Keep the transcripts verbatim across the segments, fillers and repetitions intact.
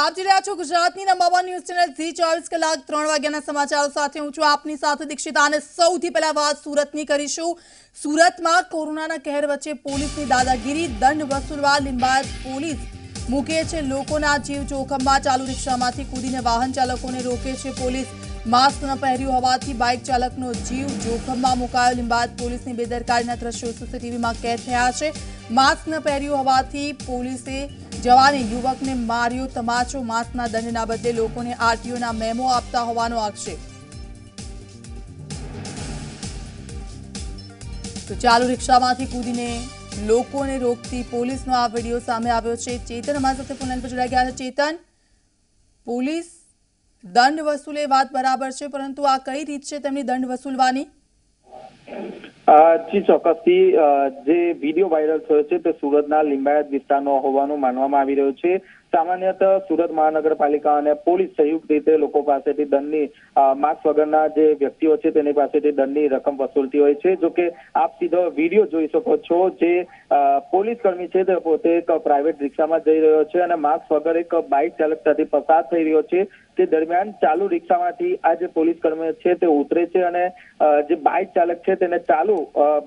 આપ જોઈ રહ્યા છો ગુજરાતની નંબર એક ન્યૂઝ ચેનલ થી ચોવીસ કલાક ત્રણ વાગ્યાના સમાચારો સાથે હું છું આપની સાથે દીક્ષિતા અને સૌથી પહેલા વાત સુરતની કરીશું। સુરતમાં કોરોનાના કહેર વચ્ચે પોલીસની દાદાગીરી, દંડ વસૂલવા લીંબાયત પોલીસ મૂકે છે લોકોના જીવ જોખમમાં। ચાલુ રિક્ષામાંથી કૂદીને વાહન ચાલકોને રોકે છે પોલીસ। માસ્ક ન પહેર્યું હોવાથી બાઇક ચાલકનો જીવ જોખમમાં મુકાયો। લીંબાયત પોલીસની બેદરકારીના દ્રશ્યો સીસીટીવીમાં કેદ થયા છે। માસ્ક ન પહેર્યું હોવાથી પોલીસે जवाने युवक ने मारियो तमाचो। मासना दंडना बदले लोगों ने आरटीओ ना मेमो आपता होवानो आक्षेप। तो चालू रिक्षामांथी कूदीने लोगों ने रोकती पुलिस नो आ वीडियो सामे आव्यो छे। चेतन हमारा साथे फोन लाइन पर जोड़ाई गया छे। चेतन, पुलिस दंड वसूले वात बराबर छे, परंतु आ कई रीत छे तेमनी दंड वसूलवानी? जी चौक्सथी जे वीडियो वायरल थयो छे ते सूरतना लिंबायत विस्तारनो होवानुं मानवामां आवी रह्यो छे। सामान्यतः सूरत महानगरपालिका और पुलिस संयुक्त रीते लोको पासेथी दंडनी मास्क वगरना जे व्यक्तिओ छे तेनी पासेथी दंडनी रकम वसूलती होय छे। जो के आप सीधो वीडियो जोई शको छो। जे पुलिस कर्मी छे ते पोते एक प्राइवेट रिक्षामां जई रह्यो छे अने मास्क वगर एक बाइक चालक साथे पसार थई रह्यो छे। ते दरमियान चालू रिक्षामांथी आ जे पुलिस कर्मी छे ते उतरे छे अने जे बाइक चालक छे तेने चालू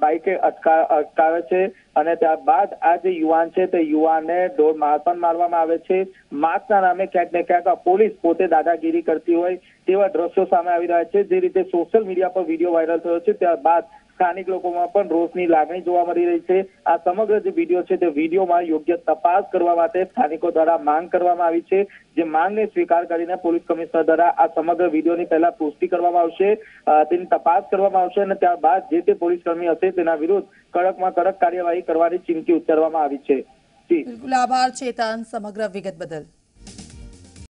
बाइके अटका अटकावे छे अने त्यारबाद आ जे युवान छे ते युवानने ढोर मारपान मारवामां आवे छे। मास्कना नामे क्यांक ने क्यांक पुलिस पोते दादागिरी करती होय तेवा दृश्यो सामे आवी रह्या छे। जे रीते सोशल मीडिया पर वीडियो वायरल थयो छे त्यारबाद स्थानिक लोकोमां पण रोषनी लागणी जोवा मळी रही छे। आ समग्र जे वीडियो छे ते वीडियोमां योग्य तपास करवा माटे स्थानिको द्वारा मांग करवामां आवी छे। जे मांगने स्वीकार करीने पुलिस कमिश्नर द्वारा आ समग्र वीडियोनी पहेला पुष्टि करवामां आवशे, तेनी तपास करवामां आवशे अने त्यारबाद जे ते पुलिस कर्मी हशे तेना विरुद्ध कड़कमां कड़क कार्यवाही करवानी चीमकी उच्चारवामां आवी छे। बिलकुल आभार चेतन समग्र विगत बदल।